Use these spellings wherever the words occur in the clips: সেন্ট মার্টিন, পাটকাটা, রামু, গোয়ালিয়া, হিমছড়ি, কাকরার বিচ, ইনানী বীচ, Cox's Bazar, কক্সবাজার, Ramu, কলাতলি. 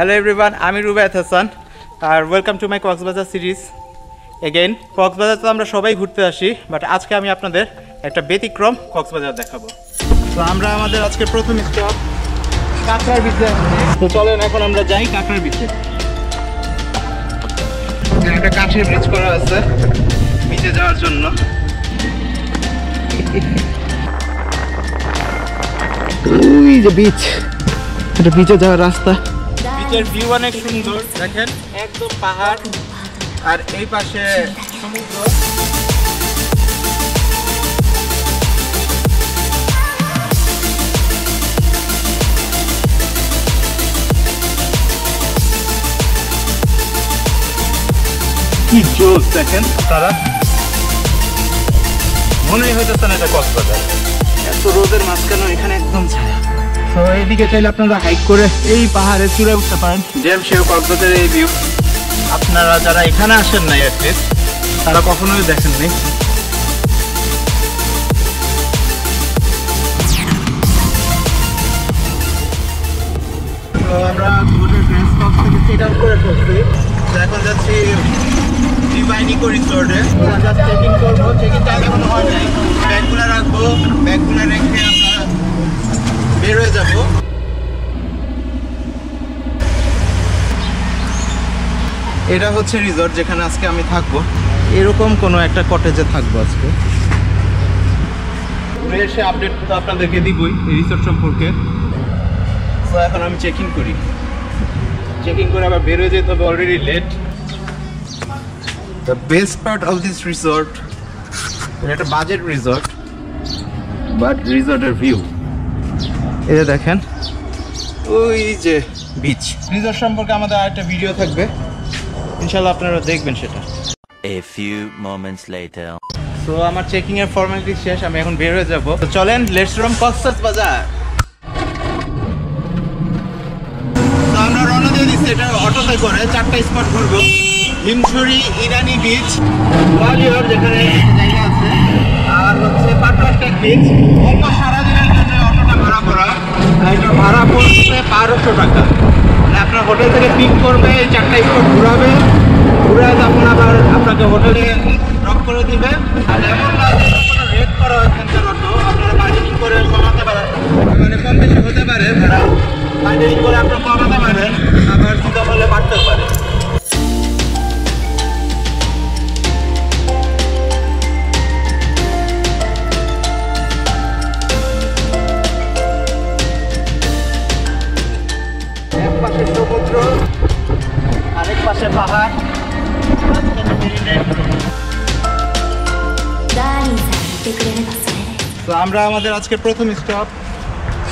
Hello everyone आमी रुबायत हासान और welcome to my Cox's Bazar series again Cox's Bazar तो आमरा सबाई घुरते आसि बाट आजके आमी आपनादेर एकटा व्यतिक्रम कक्सबाजार देखाबो। तो आमरा आमादेर आजके प्रथम स्टप काकरार बीचे। तो चलेन एखन आमरा जाई काकरार बीचे। একটা কাঠের ব্রিজ করা আছে নিচে যাওয়ার জন্য। ওই যে বিচ, এটা বিচে যাওয়ার রাস্তা। বিচের ভিউ অনেক সুন্দর, দেখেন একদম পাহাড় আর এই পাশে সমুদ্র। কি জোস, দেখেন তারা মনেই হইতেছে না এটা কক্সবাজার, এত রোদের মাঝখানে এখানে একদম ছায়া। তো এইদিকে চাইলে আপনারা হাইক করে এই পাহাড়ে চূড়ায় উঠতে পারেন, যেমন সেই কক্সবাজারের এই ভিউ আপনারা যারা এখানে আসেন নাই অ্যাটলিস্ট তারা কখনোই দেখেন নাই। তো আমরা ঘুরে ফ্রেন্ডস কক্স থেকে সেট আপ করে ফেলছি, এখন যাচ্ছি रिसोर्ट যেখানে আজকে আমি থাকবো, এরকম কোনো একটা কটেজে থাকবো আজকে। এসে আপডেট তো আপনাদেরকে দিবই রিসোর্ট সম্পর্কে। তো এখন আমি চেক ইন করি, চেক ইন করে আবার বের হয়ে যেতে হবে, already late. The best part of this resort, it's a budget resort, but resort view. Here, দেখেন, ওই যে beach. Resort সম্পর্কে আমাদের আরেকটা ভিডিও থাকবে, ইনশাআল্লাহ আপনারা দেখবেন সেটা। A few moments later. So, আমার চেকিং এর ফর্মালিটি শেষ, আমি এখন বের হয়ে যাব। তো চলেন, let's roam Cox's Bazar. তো আমরা রওনা দিয়ে দিচ্ছি, এটা অটোতে করে চারটা স্পট ঘুরবো। হিমছড়ি, ইনানী বীচ, ওয়ালিয়র যেখানে জায়গা আছে, আর হচ্ছে পাটকাটা বীচ। ওটা সারাদিনের জন্য অটোটা ভাড়া করা, এটা ভাড়া পড়ছে 1200 টাকা। মানে আপনার হোটেল থেকে পিক করবে, এই চারটা স্পট ঘুরাবে, ঘুরায় তখন আবার আপনাকে হোটেলে ড্রপ করে দিবে। আর এমন না যে কোনো রেট করা এখানকার অটো, আপনারা বার্গেনিং করে কমাতে পারেন, মানে কম বেশি হতে পারে ভাড়া, বার্গেনিং করে আপনারা কমাতে পারেন, আবার সুবিধা হলে বাড়তেও পারে। তো আমরা আমাদের আজকে প্রথম স্টপ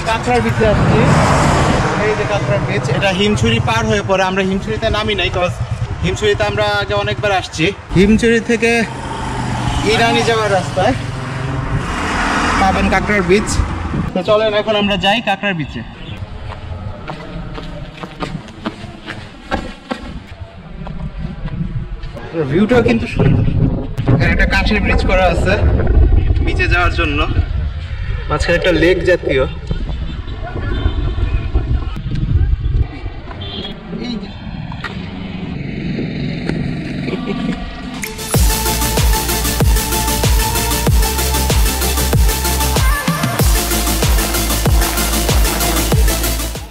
কাকরার বিচে আসছি। এই যে কাকরার বিচ, এটা হিমছড়ি পার হয়ে পড়ে। আমরা হিমছড়িতে নামি নাই, কজ হিমছড়িতে আমরা আগে অনেকবার আসছি। হিমছড়ি থেকে ইরানি যাওয়ার রাস্তায় পাবেন কাকরার বিচ। তো চলেন এখন আমরা যাই কাকরার বিচে। ভিউটা কিন্তু সুন্দর, এখানে একটা কাঠের ব্রিজ করা আছে নিচে যাওয়ার জন্য, মাঝখানে একটা লেক জাতীয়।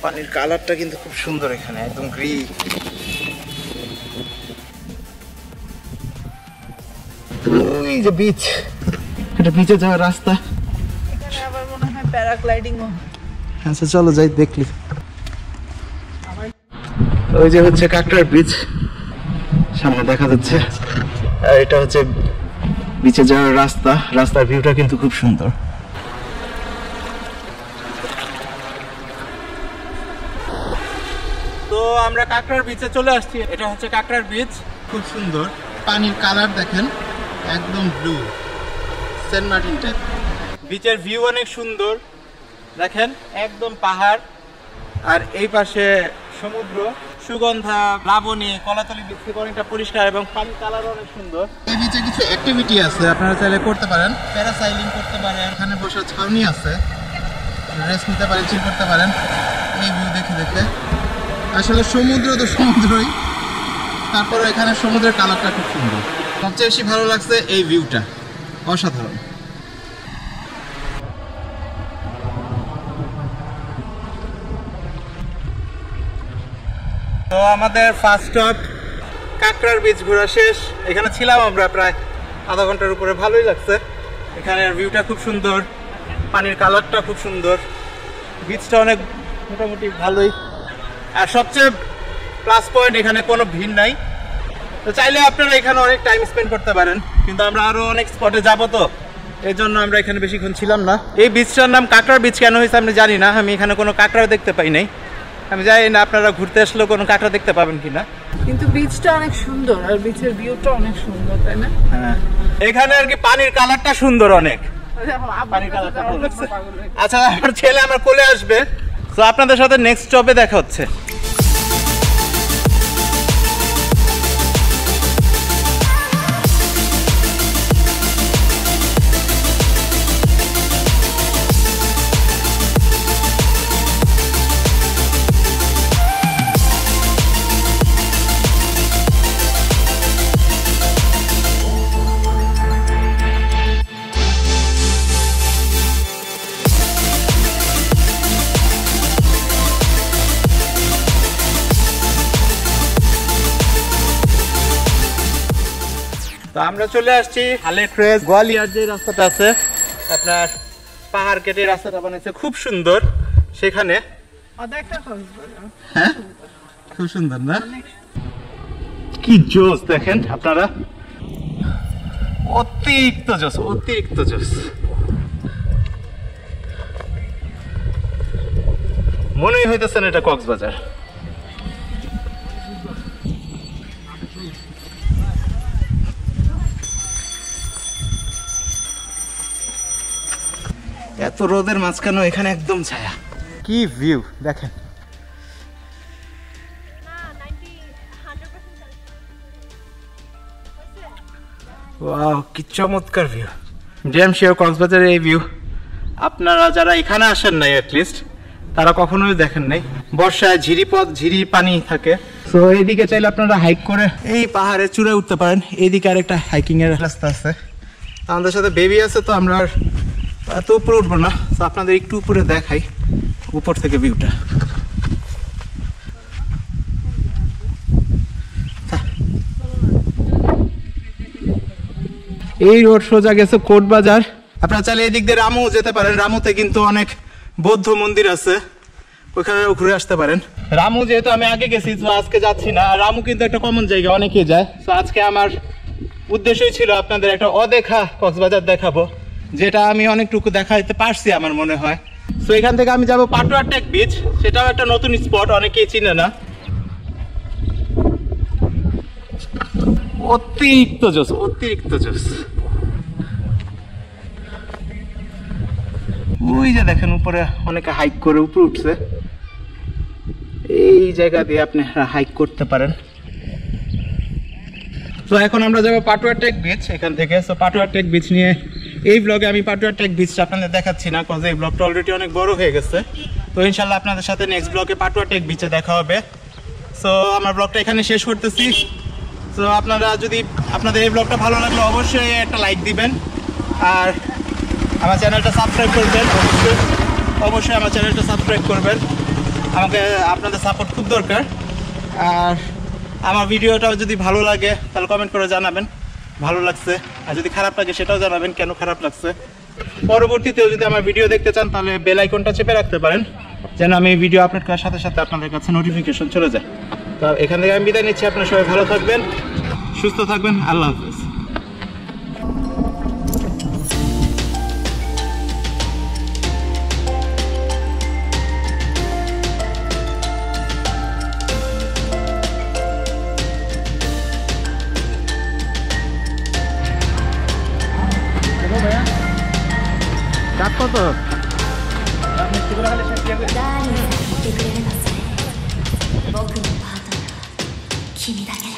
পানির কালারটা কিন্তু খুব সুন্দর, এখানে একদম গ্রিন। ওই যে বিচ, এটা বিচে যাওয়ার রাস্তা। এখানে আবার মনে হয় প্যারাগ্লাইডিংও। আচ্ছা চলো যাই দেখলি। ওই যে হচ্ছে কাকরার বিচ সামনে দেখা যাচ্ছে, আর এটা হচ্ছে বিচে যাওয়ার রাস্তা। রাস্তার ভিউটা কিন্তু খুব সুন্দর। তো আমরা কাকরার বিচে চলে আসছি, এটা হচ্ছে কাকরার বিচ। খুব সুন্দর, পানির কালার দেখেন একদম ব্লু, সেন্ট মার্টিন টাইপ। বিচের ভিউ অনেক সুন্দর, দেখেন একদম পাহাড় আর এই পাশে সমুদ্র। সুগন্ধা, লাবণী, কলাতলি বিচ থেকে অনেকটা পরিষ্কার এবং পানির কালার অনেক সুন্দর। এই বিচে কিছু অ্যাক্টিভিটি আছে, আপনারা চাইলে করতে পারেন, প্যারাসাইলিং করতে পারেন, এখানে বসে ছাউনি আছে, রেস্ট নিতে পারেন, চিল করতে পারেন এই ভিউ দেখে দেখে। আসলে সমুদ্র তো সমুদ্রই, তারপরে এখানে সমুদ্রের কালারটা খুব সুন্দর। সবচেয়ে বেশি ভালো লাগছে এই ভিউটা, অসাধারণ। তো আমাদের ফার্স্ট স্টপ কাকরার বিচ ঘোরা শেষ। এখানে ছিলাম আমরা প্রায় আধা ঘন্টার উপরে, ভালোই লাগছে। এখানের ভিউটা খুব সুন্দর, পানির কালারটা খুব সুন্দর, বিচটা অনেক মোটামুটি ভালোই। আর সবচেয়ে প্লাস পয়েন্ট, এখানে কোনো ভিড় নাই, তো চাইলে আপনারা এখানে অনেক টাইম স্পেন্ড করতে পারেন। কিন্তু আমরা আরও অনেক স্পটে যাবো, তো এই জন্য আমরা এখানে বেশিক্ষণ ছিলাম না। এই বিচটার নাম কাকরার বিচ কেন হয়েছে আমি জানি না, আমি এখানে কোনো কাকড়াও দেখতে পাই নাই। আমি জানি না আপনারা ঘুরতে আসলেও কোনো কাঁকড়া দেখতে পাবেন কিনা, কিন্তু বিচটা অনেক সুন্দর আর বিচের ভিউটা অনেক সুন্দর, তাই না? হ্যাঁ, এখানে আর কি পানির কালারটা সুন্দর অনেক। আচ্ছা, আমার ছেলে আমার কোলে আসবে, তো আপনাদের সাথে নেক্সট স্টপে দেখা হচ্ছে। তো আমরা চলে আসছি হালেক্রেজ গোয়ালিয়ার যে রাস্তাটা আছে, আপনার পাহাড় কেটে রাস্তাটা বানিয়েছে, খুব সুন্দর। সেখানে খুব সুন্দর না, কি জোস দেখেন আপনারা, অতিরিক্ত জোস, অতিরিক্ত জোস। মনেই হইতেছে না এটা কক্সবাজার। এত রোদের মাঝখানে এখানে একদম ছায়া, কি ভিউ দেখেন। ওয়াও, কি চমৎকার ভিউ। ড্যাম শিওর কক্সবাজারের এই ভিউ আপনারা যারা এখানে আসেন নাই অ্যাটলিস্ট তারা কখনোই দেখেন নাই। বর্ষায় ঝিরিপথ ঝিরি পানি থাকে, তো এইদিকে চাইলে আপনারা হাইক করে এই পাহাড়ে চূড়ায় উঠতে পারেন। এইদিকে আরেকটা হাইকিং এর রাস্তা আছে। আমাদের সাথে বেবি আছে, তো আমরা এত উপরে উঠবো না, তো আপনাদের একটু উপরে দেখাই উপর থেকে ভিউটা। এই রোড সোজা গেছে কোটবাজার। আপনারা চাইলে এদিক দিয়ে রামু যেতে পারেন, রামুতে কিন্তু অনেক বৌদ্ধ মন্দির আছে, ওইখানেও ঘুরে আসতে পারেন। রামু যেহেতু আমি আগে গেছি, তো আজকে যাচ্ছি না। রামু কিন্তু একটা কমন জায়গা, অনেকেই যায়। তো আজকে আমার উদ্দেশ্যই ছিল আপনাদের একটা অদেখা কক্সবাজার দেখাবো, যেটা আমি অনেকটুকু দেখা দিতে পারছি আমার মনে হয়। তো এখান থেকে আমি যাবো কাকরার বিচ, সেটাও একটা নতুন স্পট, অনেকেই চিনে না। অতিরিক্ত জোস, অতিরিক্ত জোস। ওই যে দেখেন উপরে অনেকে হাইক করে উপরে উঠছে, এই জায়গা দিয়ে আপনি হাইক করতে পারেন। তো এখন আমরা যাবো কাকরার বিচ এখান থেকে। তো কাকরার বিচ নিয়ে এই ব্লগে আমি কাকরার বিচটা আপনাদের দেখাচ্ছি না, কারণ এই ব্লগটা অলরেডি অনেক বড় হয়ে গেছে। তো ইনশাআল্লাহ আপনাদের সাথে নেক্সট ব্লগে কাকরার বিচে দেখা হবে। সো আমার ব্লগটা এখানে শেষ করতেছি। সো আপনারা যদি আপনাদের এই ব্লগটা ভালো লাগলে অবশ্যই একটা লাইক দিবেন, আর আমার চ্যানেলটা সাবস্ক্রাইব করবেন। অবশ্যই আমার চ্যানেলটা সাবস্ক্রাইব করবেন, আমাকে আপনাদের সাপোর্ট খুব দরকার। আর আমার ভিডিওটাও যদি ভালো লাগে তাহলে কমেন্ট করে জানাবেন ভালো লাগছে, আর যদি খারাপ লাগে সেটাও জানাবেন কেন খারাপ লাগছে। পরবর্তীতেও যদি আমার ভিডিও দেখতে চান তাহলে বেল আইকনটা চেপে রাখতে পারেন, যেন আমি ভিডিও আপলোড করার সাথে সাথে আপনাদের কাছে নোটিফিকেশন চলে যায়। তো এখান থেকে আমি বিদায় নিচ্ছি। আপনারা সবাই ভালো থাকবেন, সুস্থ থাকবেন। আল্লাহ হাফেজ। কত আপনি সুন্দর হলে সব জায়গা জানি।